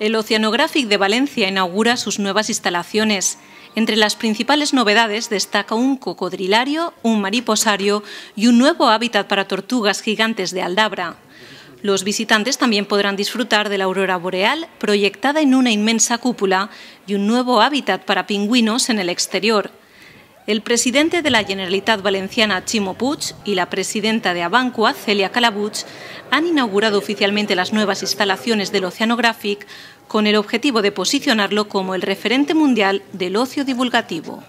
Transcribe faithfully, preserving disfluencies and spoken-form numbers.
El Oceanográfic de Valencia inaugura sus nuevas instalaciones. Entre las principales novedades destaca un cocodrilario, un mariposario y un nuevo hábitat para tortugas gigantes de Aldabra. Los visitantes también podrán disfrutar de la aurora boreal proyectada en una inmensa cúpula y un nuevo hábitat para pingüinos en el exterior. El presidente de la Generalitat Valenciana, Ximo Puig, y la presidenta de AVANQUA, Celia Calabuig, han inaugurado oficialmente las nuevas instalaciones del Oceanogràfic con el objetivo de posicionarlo como el referente mundial del ocio divulgativo.